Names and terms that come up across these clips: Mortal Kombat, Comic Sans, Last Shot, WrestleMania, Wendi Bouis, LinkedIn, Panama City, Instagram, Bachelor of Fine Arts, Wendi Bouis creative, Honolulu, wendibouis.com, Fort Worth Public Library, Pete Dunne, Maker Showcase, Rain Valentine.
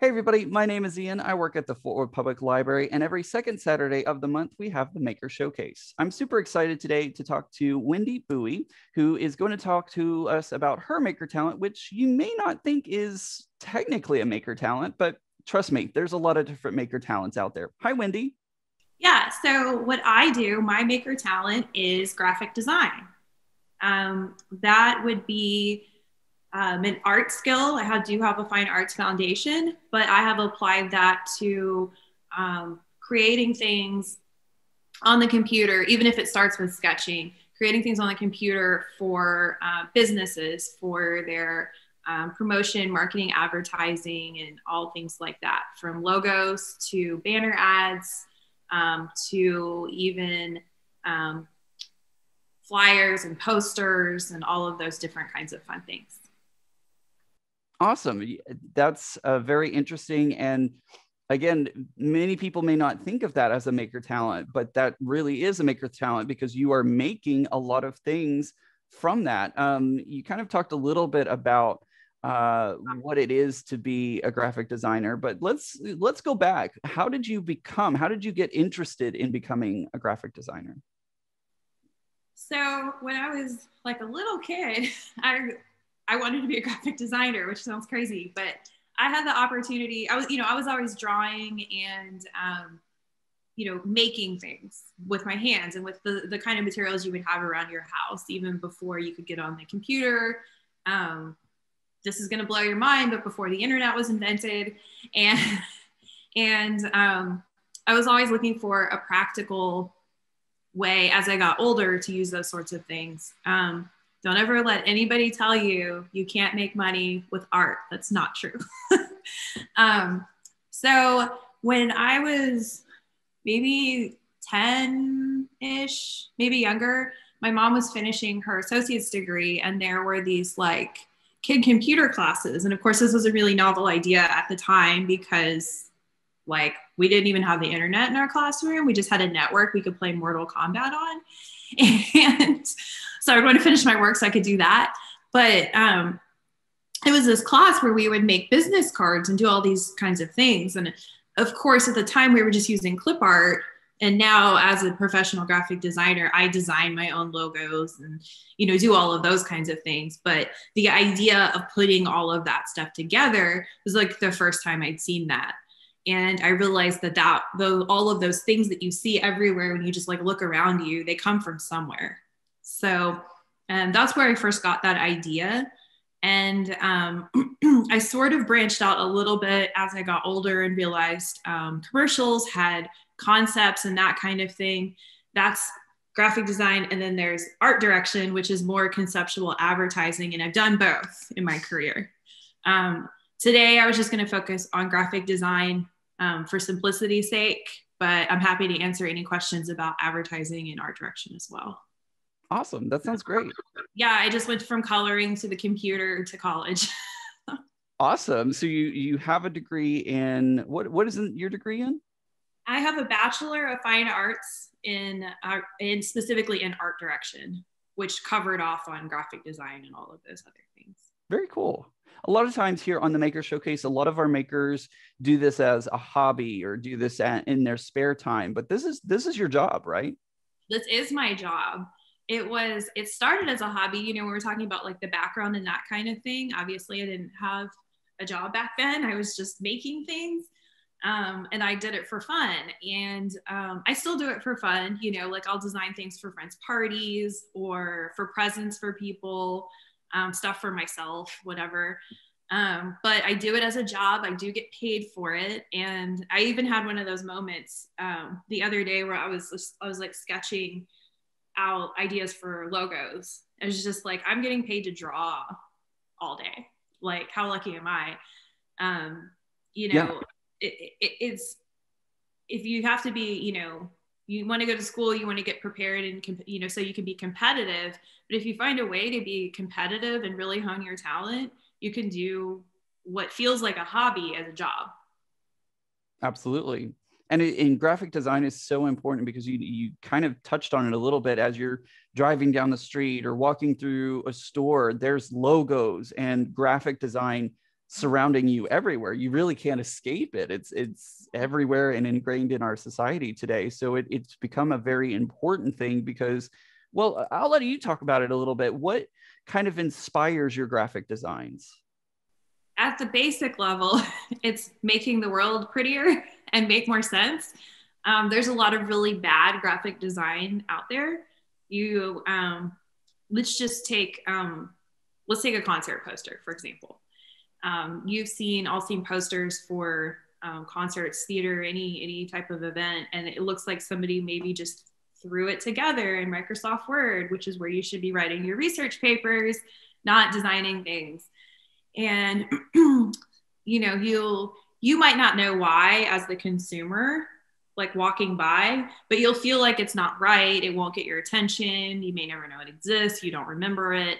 Hey everybody, my name is Ian. I work at the Fort Worth Public Library, and every second Saturday of the month, we have the Maker Showcase. I'm super excited today to talk to Wendi Bouis, who is going to talk to us about her maker talent, which you may not think is technically a maker talent, but trust me, there's a lot of different maker talents out there. Hi, Wendi. Yeah, so what I do, my maker talent is graphic design. That would be an art skill. I do have a fine arts foundation, but I have applied that to creating things on the computer, even if it starts with sketching, creating things on the computer for businesses, for their promotion, marketing, advertising, and all things like that, from logos to banner ads to even flyers and posters and all of those different kinds of fun things. Awesome. That's very interesting. And again, many people may not think of that as a maker talent, but that really is a maker talent because you are making a lot of things from that. You kind of talked a little bit about what it is to be a graphic designer, but let's go back. How did you get interested in becoming a graphic designer? So when I was like a little kid, I wanted to be a graphic designer, which sounds crazy, but I had the opportunity. I was always drawing and, making things with my hands and with the kind of materials you would have around your house, even before you could get on the computer. This is going to blow your mind, but before the internet was invented. And I was always looking for a practical way as I got older to use those sorts of things. Don't ever let anybody tell you you can't make money with art. That's not true. So when I was maybe 10-ish, maybe younger, my mom was finishing her associate's degree, and there were these like kid computer classes. And of course, this was a really novel idea at the time because like we didn't even have the internet in our classroom. We just had a network we could play Mortal Kombat on. And so I would want to finish my work so I could do that. But it was this class where we would make business cards and do all these kinds of things. And of course, at the time, we were just using clip art. And now as a professional graphic designer, I design my own logos and, do all of those kinds of things. But the idea of putting all of that stuff together was like the first time I'd seen that. And I realized that all of those things that you see everywhere when you just like look around you, they come from somewhere. So that's where I first got that idea. And I sort of branched out a little bit as I got older and realized commercials had concepts and that kind of thing. That's graphic design. And then there's art direction, which is more conceptual advertising. And I've done both in my career. Today, I was just going to focus on graphic design for simplicity's sake, but I'm happy to answer any questions about advertising and art direction as well. Awesome. That sounds great. Yeah, I just went from coloring to the computer to college. Awesome. So you have a degree in, what is your degree in? I have a Bachelor of Fine Arts in specifically in art direction, which covered off on graphic design and all of those other things. Very cool. A lot of times here on the Maker Showcase, a lot of our makers do this as a hobby or do this in their spare time, but this is your job, right? This is my job. It started as a hobby. We were talking about like the background and that kind of thing. Obviously I didn't have a job back then. I was just making things. And I did it for fun, and I still do it for fun. Like I'll design things for friends' parties or for presents for people. Stuff for myself, whatever. But I do it as a job. I do get paid for it. And I even had one of those moments the other day where I was like sketching out ideas for logos. It was just like, I'm getting paid to draw all day. Like, how lucky am I? Yeah. It's, if you have to be, you want to go to school, you want to get prepared and, so you can be competitive. But if you find a way to be competitive and really hone your talent, you can do what feels like a hobby as a job. Absolutely. And in graphic design is so important because you kind of touched on it a little bit as you're driving down the street or walking through a store, there's logos and graphic design surrounding you everywhere. You really can't escape it. It's everywhere and ingrained in our society today. So it's become a very important thing because, well, I'll let you talk about it a little bit. What kind of inspires your graphic designs? At the basic level, it's making the world prettier and make more sense. There's a lot of really bad graphic design out there. Let's take a concert poster, for example. I've seen posters for concerts, theater, any type of event, and it looks like somebody maybe just threw it together in Microsoft Word, which is where you should be writing your research papers, not designing things. And you might not know why as the consumer, like walking by, but you'll feel like it's not right. It won't get your attention. You may never know it exists. You don't remember it.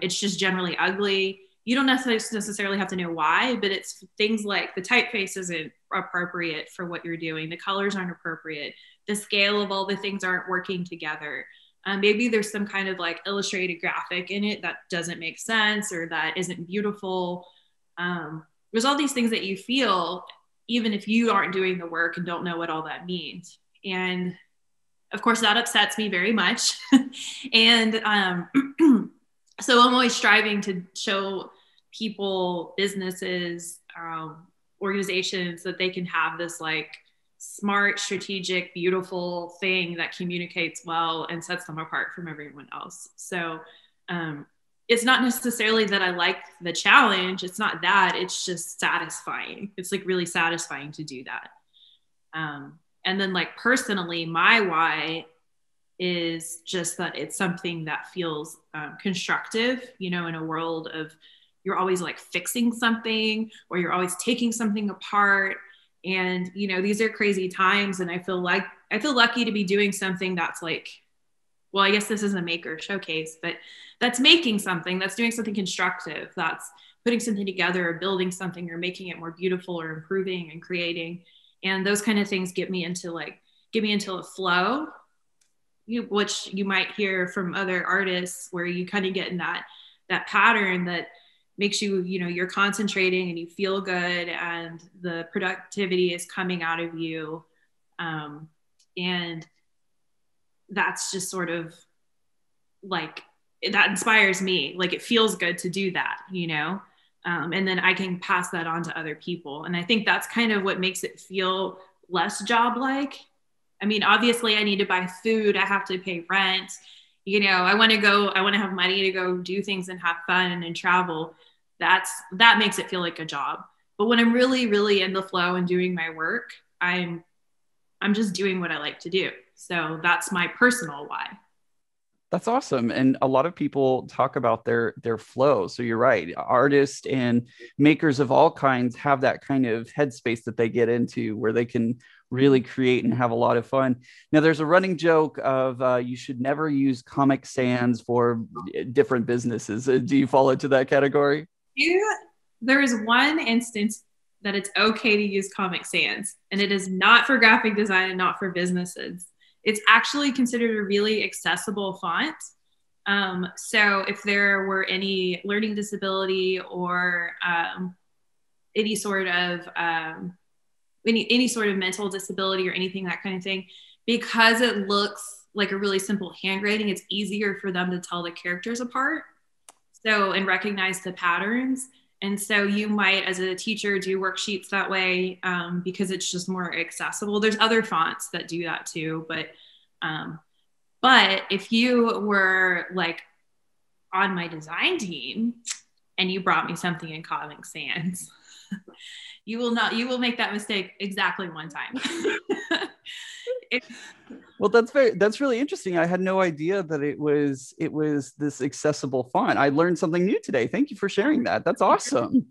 It's just generally ugly. You don't necessarily have to know why, but it's things like the typeface isn't appropriate for what you're doing. The colors aren't appropriate. The scale of all the things aren't working together. Maybe there's some kind of like illustrated graphic in it that doesn't make sense or that isn't beautiful. There's all these things that you feel, even if you aren't doing the work and don't know what all that means. And of course that upsets me very much. And so I'm always striving to show people, businesses, organizations that they can have this like smart, strategic, beautiful thing that communicates well and sets them apart from everyone else. So it's not necessarily that I like the challenge. It's not that. It's just satisfying. It's like really satisfying to do that. And then like personally, my why is just that it's something that feels constructive, in a world of you're always like fixing something or you're always taking something apart. And, these are crazy times. And I feel lucky to be doing something that's like, well, I guess this is a maker showcase, but that's making something, that's doing something constructive, that's putting something together or building something or making it more beautiful or improving and creating. And those kind of things get me into a flow, which you might hear from other artists where you kind of get in that pattern that makes you, you're concentrating and you feel good and the productivity is coming out of you. And that's just sort of like, that inspires me. Like it feels good to do that, and then I can pass that on to other people. And I think that's kind of what makes it feel less job-like. I mean, obviously I need to buy food. I have to pay rent. I want to have money to go do things and have fun and travel. That makes it feel like a job. But when I'm really, really in the flow and doing my work, I'm just doing what I like to do. So that's my personal why. That's awesome. And a lot of people talk about their flow. So you're right. Artists and makers of all kinds have that kind of headspace that they get into where they can really create and have a lot of fun. Now, there's a running joke of you should never use Comic Sans for different businesses. Do you fall into that category? There is one instance that it's okay to use Comic Sans, and it is not for graphic design and not for businesses. It's actually considered a really accessible font. So if there were any learning disability or any sort of mental disability or anything, that kind of thing, because it looks like a really simple handwriting, it's easier for them to tell the characters apart. So, and recognize the patterns. And so you might, as a teacher, do worksheets that way because it's just more accessible. There's other fonts that do that too, but if you were like on my design team and you brought me something in Comic Sans, you will make that mistake exactly one time. Well, that's really interesting. I had no idea that it was this accessible font. I learned something new today. Thank you for sharing that. That's awesome.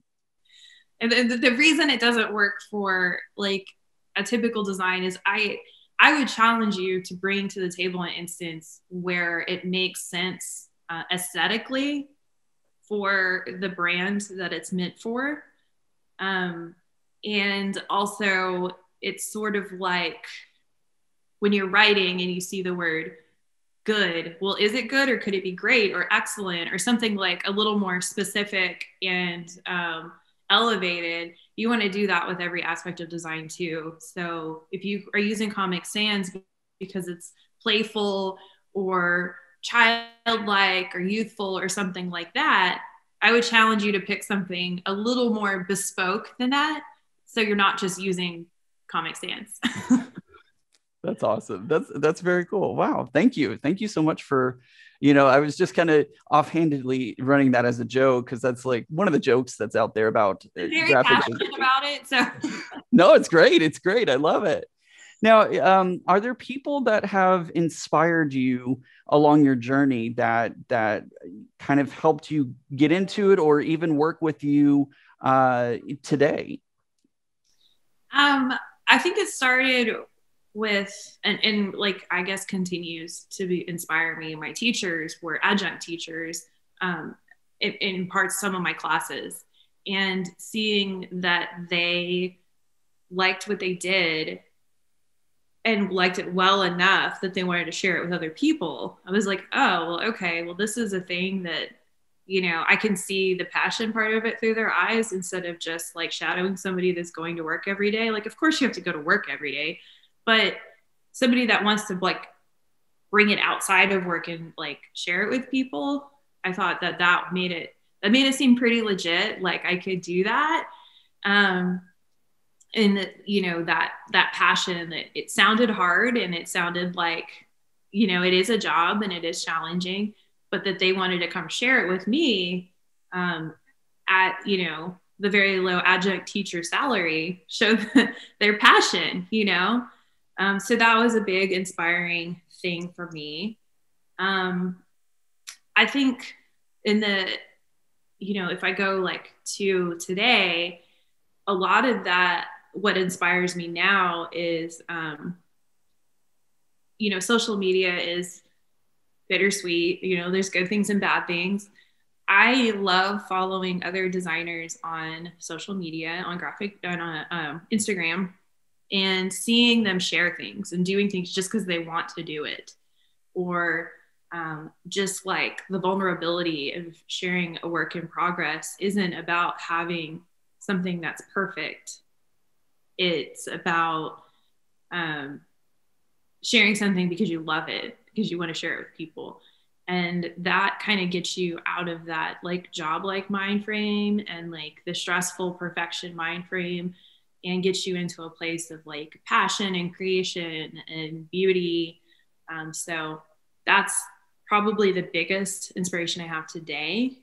And the reason it doesn't work for like a typical design is I would challenge you to bring to the table an instance where it makes sense aesthetically for the brand that it's meant for. And also it's sort of like when you're writing and you see the word good, well, is it good or could it be great or excellent or something like a little more specific and elevated, you want to do that with every aspect of design too. So if you are using Comic Sans because it's playful or childlike or youthful or something like that, I would challenge you to pick something a little more bespoke than that, so you're not just using Comic Sans. That's awesome. That's very cool. Wow. Thank you. Thank you so much for, you know, I was just kind of offhandedly running that as a joke, because that's like one of the jokes that's out there about very passionate about it. So no, it's great. It's great. I love it. Now, are there people that have inspired you along your journey that kind of helped you get into it or even work with you today? I think it started with, and like, I guess continues to inspire me. My teachers were adjunct teachers in parts some of my classes, and seeing that they liked what they did and liked it well enough that they wanted to share it with other people, I was like, oh, well, okay, well, this is a thing that, you know, I can see the passion part of it through their eyes, instead of just like shadowing somebody that's going to work every day. Like, of course you have to go to work every day, but somebody that wants to like bring it outside of work and like share it with people, I thought that made it seem pretty legit. Like I could do that. And you know, that passion, that it sounded hard and it sounded like, you know, it is a job and it is challenging, but that they wanted to come share it with me at, you know, the very low adjunct teacher salary, showed their passion, you know? So that was a big inspiring thing for me. I think you know, if I go like to today, a lot of that, what inspires me now is, you know, social media is bittersweet. You know, there's good things and bad things. I love following other designers on social media, on Instagram, and seeing them share things and doing things just because they want to do it, or just like the vulnerability of sharing a work in progress isn't about having something that's perfect. It's about sharing something because you love it, because you want to share it with people. And that kind of gets you out of that like job-like mind frame and like the stressful perfection mind frame, and gets you into a place of like passion and creation and beauty. So that's probably the biggest inspiration I have today.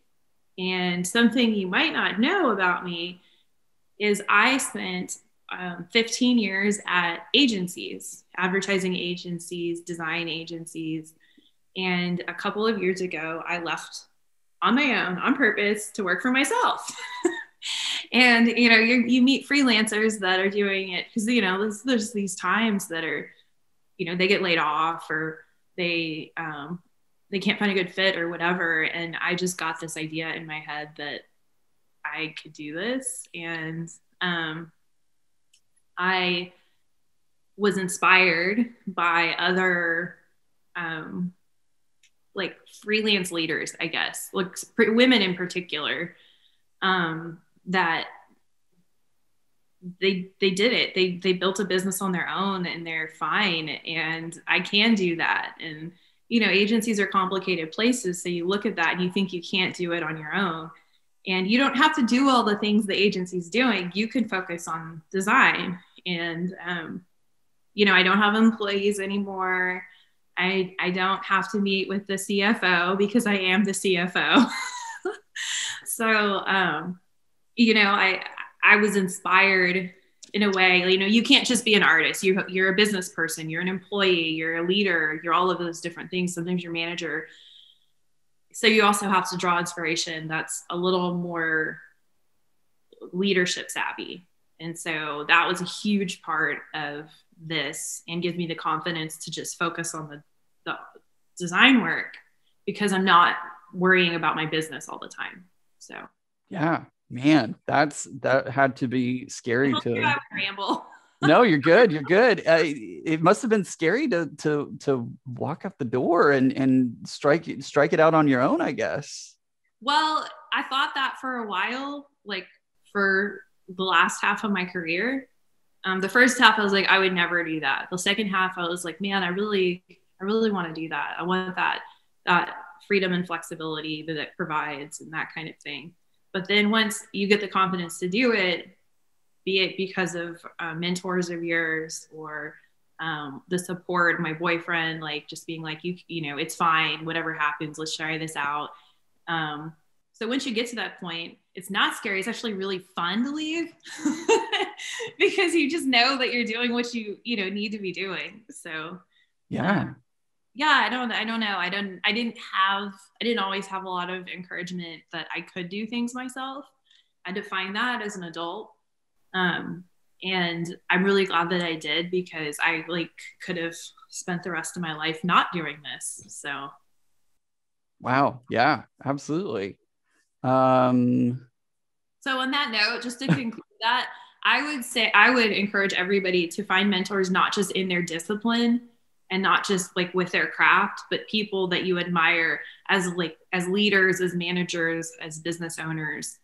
And something you might not know about me is I spent 15 years at agencies, advertising agencies, design agencies. And a couple of years ago, I left on my own, on purpose, to work for myself. And, you know, you meet freelancers that are doing it because, you know, there's these times that are, you know, they get laid off, or they can't find a good fit or whatever. And I just got this idea in my head that I could do this. And I was inspired by other like freelance leaders, I guess, like women in particular, that they did it. They built a business on their own and they're fine. And I can do that. And, you know, agencies are complicated places. So you look at that and you think you can't do it on your own, and you don't have to do all the things the agency's doing. You can focus on design. And, you know, I don't have employees anymore. I don't have to meet with the CFO because I am the CFO. So, you know, I was inspired in a way. You know, you can't just be an artist. You're a business person, you're an employee, you're a leader, you're all of those different things. Sometimes you're a manager. So you also have to draw inspiration that's a little more leadership savvy. And so that was a huge part of this, and gives me the confidence to just focus on the design work, because I'm not worrying about my business all the time. So, yeah, man, that had to be scary to ramble. No, you're good. You're good. It must have been scary to walk out the door and strike it out on your own, I guess. Well, I thought that for a while, like for the last half of my career. The first half, I was like, I would never do that. The second half, I was like, man, I really want to do that. I want that freedom and flexibility that it provides and that kind of thing. But then once you get the confidence to do it, be it because of mentors of yours or the support, my boyfriend, like just being like, you know, it's fine, whatever happens, let's try this out. So once you get to that point, it's not scary. It's actually really fun to leave because you just know that you're doing what you know, need to be doing. So yeah. Yeah, I don't know. I didn't always have a lot of encouragement that I could do things myself. I defined that as an adult. And I'm really glad that I did, because I like could have spent the rest of my life not doing this. So. Wow. Yeah, absolutely. So on that note, just to conclude that, I would encourage everybody to find mentors, not just in their discipline and not just like with their craft, but people that you admire as leaders, as managers, as business owners,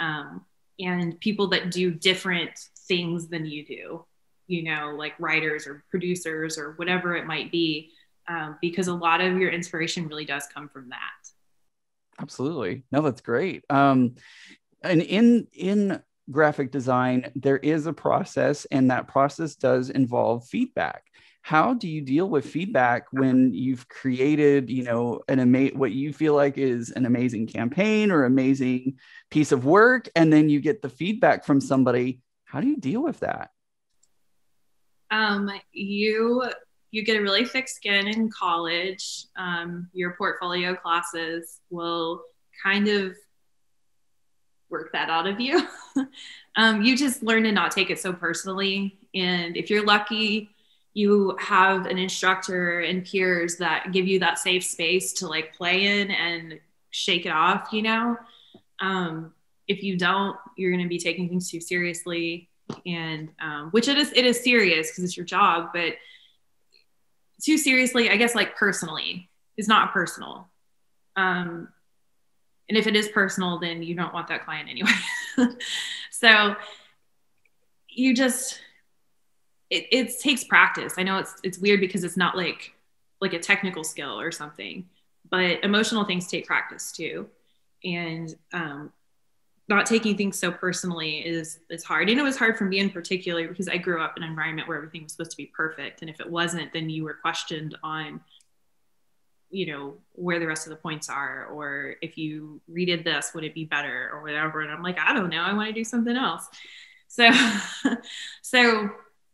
and people that do different things than you do, you know, like writers or producers or whatever it might be, because a lot of your inspiration really does come from that. Absolutely. No, that's great. And in graphic design, there is a process, and that process does involve feedback. How do you deal with feedback when you've created, you know, what you feel like is an amazing campaign or amazing piece of work, and then you get the feedback from somebody? How do you deal with that? You get a really thick skin in college. Your portfolio classes will kind of work that out of you. You just learn to not take it so personally. And if you're lucky, you have an instructor and peers that give you that safe space to like play in and shake it off, you know? If you don't, you're going to be taking things too seriously, and which it is serious because it's your job, but too seriously, I guess, like personally, is not personal. And if it is personal, then you don't want that client anyway. So you just, it takes practice. I know it's weird because it's not like a technical skill or something, but emotional things take practice too. And not taking things so personally is hard. And it was hard for me in particular because I grew up in an environment where everything was supposed to be perfect. And if it wasn't, then you were questioned on, you know, where the rest of the points are, or if you redid this, would it be better or whatever? And I'm like, I don't know, I want to do something else. So, so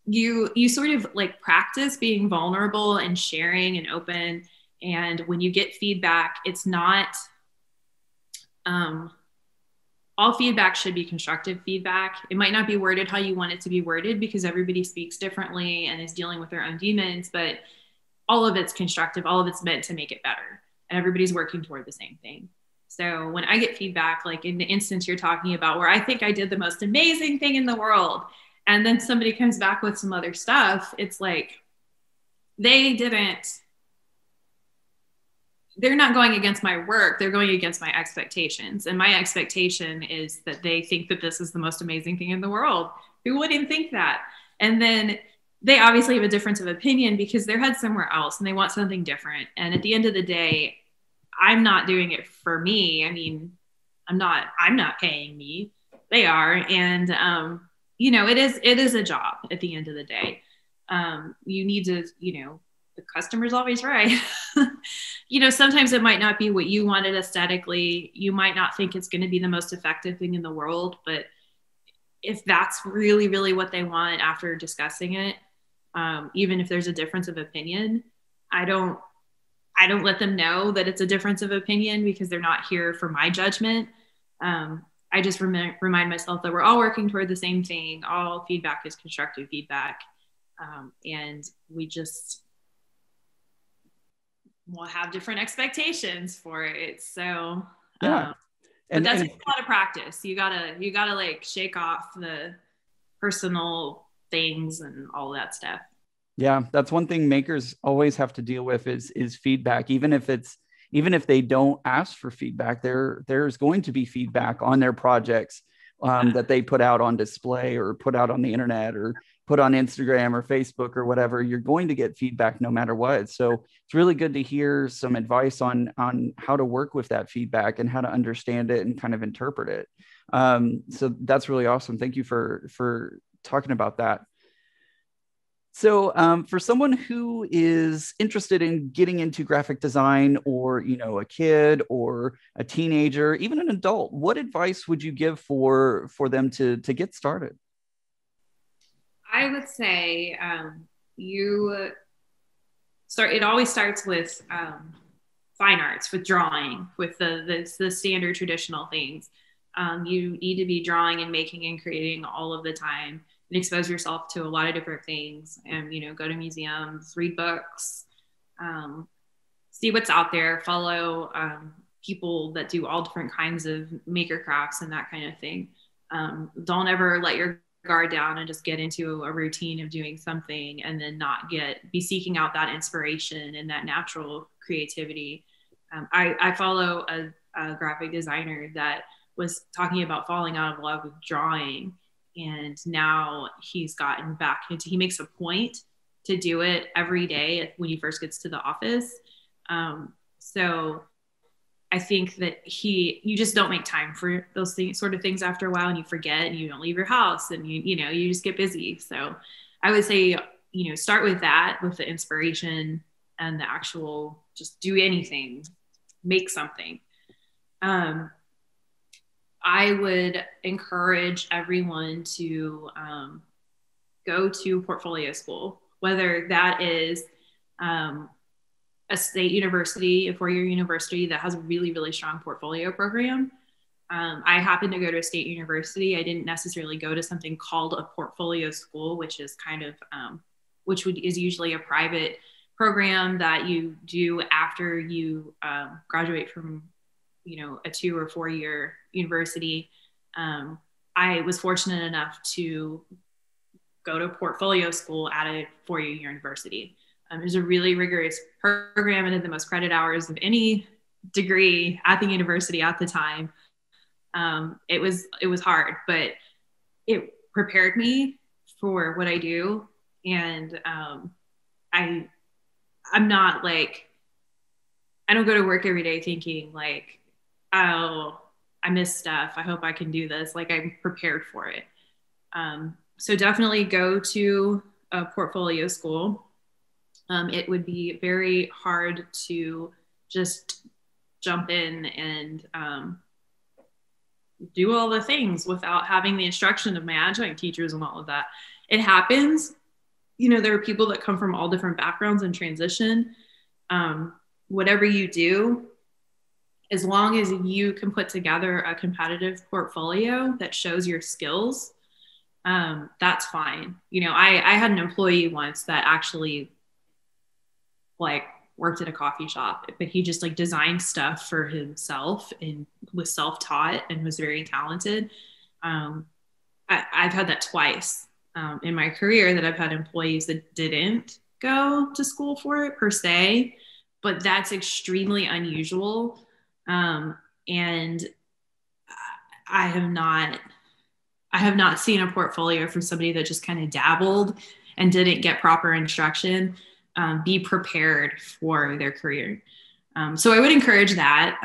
you sort of like practice being vulnerable and sharing and open. And when you get feedback, it's not, all feedback should be constructive feedback. It might not be worded how you want it to be worded because everybody speaks differently and is dealing with their own demons, but all of it's constructive. All of it's meant to make it better. And everybody's working toward the same thing. So when I get feedback, like in the instance you're talking about where I think I did the most amazing thing in the world, and then somebody comes back with some other stuff, it's like, they're not going against my work. They're going against my expectations. And my expectation is that they think that this is the most amazing thing in the world. Who wouldn't think that? And then they obviously have a difference of opinion because their head's somewhere else and they want something different. And at the end of the day, I'm not doing it for me. I mean, I'm not paying me. They are. And, you know, it is a job at the end of the day. You need to, you know, the customer's always right. You know, sometimes it might not be what you wanted aesthetically. You might not think it's going to be the most effective thing in the world, but if that's really, really what they want after discussing it, even if there's a difference of opinion, I don't let them know that it's a difference of opinion because they're not here for my judgment. I just remind myself that we're all working toward the same thing. All feedback is constructive feedback. And we just will have different expectations for it. So yeah. And that's a lot of practice. You gotta like shake off the personal things and all that stuff. Yeah. That's one thing makers always have to deal with is feedback. Even if they don't ask for feedback, there's going to be feedback on their projects that they put out on display or put out on the internet or put on Instagram or Facebook or whatever, you're going to get feedback no matter what. So it's really good to hear some advice on how to work with that feedback and how to understand it and kind of interpret it. So that's really awesome. Thank you for talking about that. So for someone who is interested in getting into graphic design, or, you know, a kid or a teenager, even an adult, what advice would you give for them to get started? I would say you start, it always starts with fine arts, with drawing, with the standard traditional things. You need to be drawing and making and creating all of the time. And expose yourself to a lot of different things, and, you know, go to museums, read books, see what's out there, follow people that do all different kinds of maker crafts and that kind of thing. Don't ever let your guard down and just get into a routine of doing something and then not be seeking out that inspiration and that natural creativity. I follow a graphic designer that was talking about falling out of love with drawing. And now he's gotten back into, he makes a point to do it every day when he first gets to the office. So I think that you just don't make time for those things, sort of things after a while, and you forget and you don't leave your house and you know, you just get busy. So I would say, you know, start with that, with the inspiration and the actual, just do anything, make something. I would encourage everyone to go to portfolio school, whether that is a state university, a four-year university that has a really, really strong portfolio program. I happened to go to a state university. I didn't necessarily go to something called a portfolio school, which is kind of, which is usually a private program that you do after you graduate from, you know, a 2 or 4 year university. I was fortunate enough to go to portfolio school at a 4 year university. It was a really rigorous program and had the most credit hours of any degree at the university at the time. It was hard, but it prepared me for what I do. And I'm not like, I don't go to work every day thinking like, oh, I miss stuff, I hope I can do this. Like, I'm prepared for it. So definitely go to a portfolio school. It would be very hard to just jump in and do all the things without having the instruction of my adjunct teachers and all of that. It happens. You know, there are people that come from all different backgrounds and transition. Whatever you do, as long as you can put together a competitive portfolio that shows your skills, that's fine. You know, I had an employee once that actually like worked at a coffee shop, but he just like designed stuff for himself and was self-taught and was very talented. I've had that twice in my career, that I've had employees that didn't go to school for it per se, but that's extremely unusual. And I have not seen a portfolio from somebody that just kind of dabbled and didn't get proper instruction, be prepared for their career. So I would encourage that,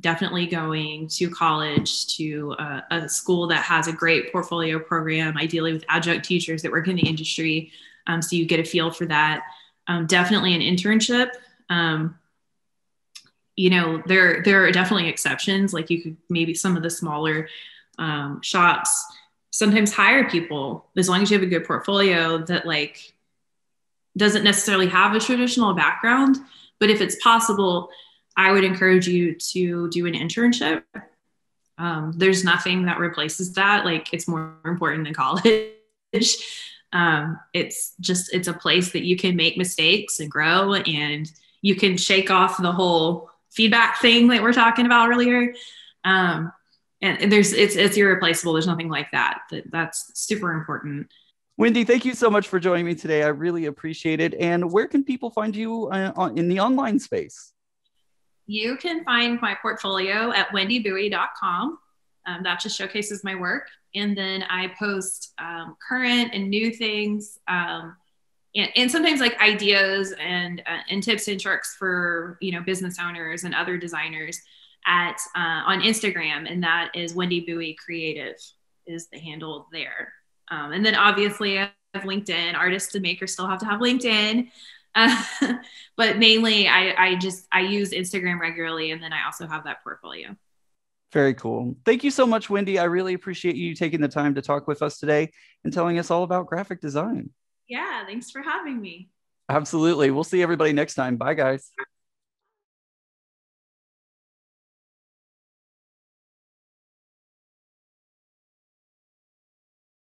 definitely going to college, to a school that has a great portfolio program, ideally with adjunct teachers that work in the industry. So you get a feel for that. Definitely an internship. You know, there are definitely exceptions. Like, you could maybe, some of the smaller shops sometimes hire people, as long as you have a good portfolio that like doesn't necessarily have a traditional background. But if it's possible, I would encourage you to do an internship. There's nothing that replaces that. Like, it's more important than college. It's a place that you can make mistakes and grow, and you can shake off the whole feedback thing that we're talking about earlier. And it's irreplaceable. There's nothing like that. That's super important. Wendi, thank you so much for joining me today. I really appreciate it. And where can people find you in the online space? You can find my portfolio at wendibouis.com. That just showcases my work. And then I post current and new things, and sometimes like ideas and tips and tricks for, you know, business owners and other designers at on Instagram, and that is Wendi Bouis Creative is the handle there. And then obviously I have LinkedIn. Artists and makers still have to have LinkedIn, but mainly I use Instagram regularly, and then I also have that portfolio. Very cool. Thank you so much, Wendi. I really appreciate you taking the time to talk with us today and telling us all about graphic design. Yeah, thanks for having me. Absolutely. We'll see everybody next time. Bye, guys.